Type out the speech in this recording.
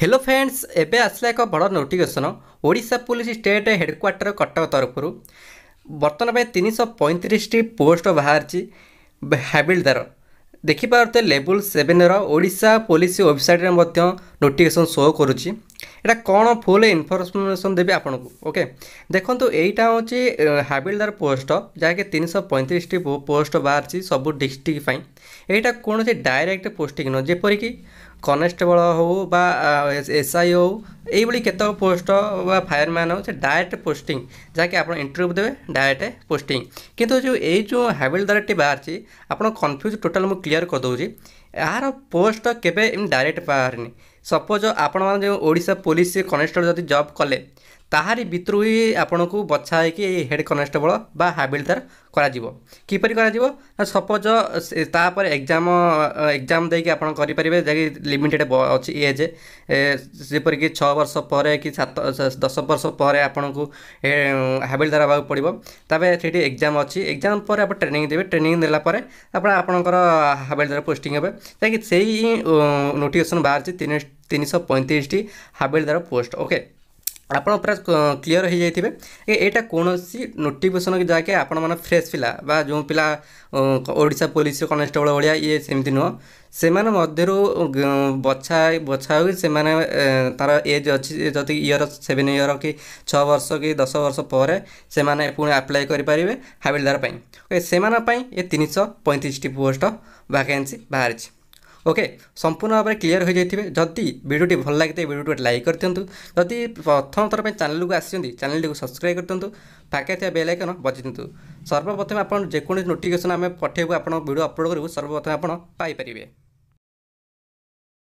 Hello friends एबे आसला एक बड़ notification Odisha police state headquarter Cuttack तरफ बर्तमान 335 पोस्ट बाहर हाविलदार देखिपारे लेवल 7 ओडिशा पुलिस वेबसाइट में नोटिफिकेशन शो करुच्ची एटा कौन फुल इनफर्मेशन देवी आपको ओके देखो यहीटा हूँ हाविलदार पोस्ट जहाँकि 335 पोस्ट बाहर सब डिस्ट्रिक्ट यहाँ कौन डायरेक्ट पोस्टिंग नो जेपरिक कनेस्टेबल हो बा एसआई हो ये केतक पोस्ट बा फायरमैन हो डायरेक्ट पोस्टिंग जहाँकि आप इंटरव्यू देवे डायरेक्ट पोस्टिंग किंतु जो ये जो हाविलदार टी बाहर आप कन्फ्यूज टोटाल मुझे क्लीयर करदे यार पोस्ट केवे डायरेक्ट बाहर सपोज आपण मैंने ओडिशा पुलिस कनेस्टेबल जब जॉब कले ताहारी भितर ही आपन को बछा है हेड कनेस्टेबल बा हाविलदार किपर कर सपोज तापर एग्जाम देके आपन करि परिबे जकि लिमिटेड अछि एज जेपर कि 6 वर्ष पर कि 10 वर्ष पर आपन को हाविलदार आबा पड़ो तबे सेठी एग्जाम अछि एग्जाम पर आप ट्रेनिंग देबे ट्रेनिंग देला पर आपण आपनकर हाविलदार पोस्टिंग हेबे ताकि सेही नोटिफिकेशन बाहर 335 हाविलदार पोस्ट ओके आप क्लीयर हो जाए यहाँ कौन सी नोटिफिकेशन जहाँकि आपण फ्रेश पिला बा जो पिला ओडिशा पुलिस कनेस्टेबल भाया ये सेमती नुह से मध्य बछा बछा से तार एज अच्छी जब इयर 7 इयर कि 6 वर्ष कि 10 वर्ष पर से पुणी आप्लाय करें हाविलदार से 335 पोस्ट वैकेंसी बाहर ओके संपूर्ण भाव में क्लीयर हो जाए जदि वीडियो भल लगी वीडियो लाइक कर दिंतु जदि प्रथम थर पर चैनल को आसी चैनल को सब्सक्राइब कर दिंतु पाखे थे बेल आइकन बजाई दिंतु सर्वप्रथम आपन जेकोसी नोटिफिकेशन आम पठेबू आपन वीडियो अपलोड करूँ सर्वप्रथम आपन पाई परिबे।